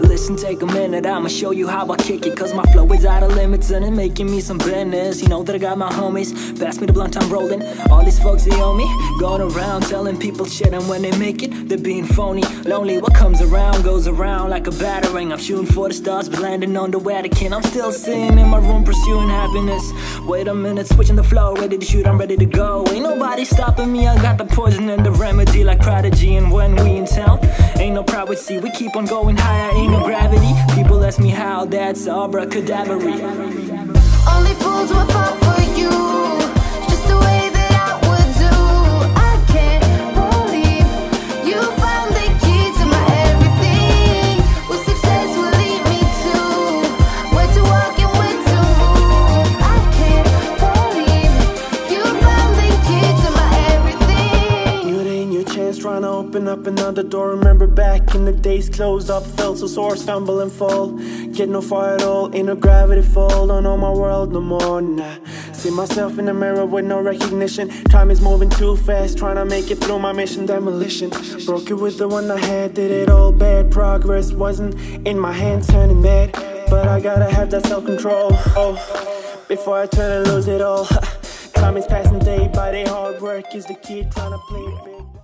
Listen, take a minute, I'ma show you how I kick it, cause my flow is out of limits and it making me some business. You know that I got my homies, pass me the blunt, I'm rolling. All these folks, they owe me, going around telling people shit, and when they make it, they're being phony, lonely. What comes around goes around like a battering. I'm shooting for the stars, but landing on the Vatican. I'm still sitting in my room pursuing happiness. Wait a minute, switching the flow, ready to shoot, I'm ready to go. Ain't nobody stopping me, I got the poison and the remedy like Prodigy. And when we in town, ain't no privacy, we keep on going higher, ain't no gravity. People ask me how, that's abracadabra. Only fools will fall for you, just the way that I would do. I can't believe you found the key to my everything. What success will lead me to, where to walk and where to move. I can't believe you found the key to my everything. You ain't your chance, trying to open up another door. Remember back in the days, closed up, felt so sore, stumble and fall, get no far at all, ain't no gravity fall, don't know my world no more, nah. See myself in the mirror with no recognition. Time is moving too fast, trying to make it through my mission. Demolition, broke it with the one I had, did it all bad. Progress wasn't in my hands, turning bad, but I gotta have that self-control, oh, before I turn and lose it all. Time is passing day by day, hard work is the key, trying to play it big.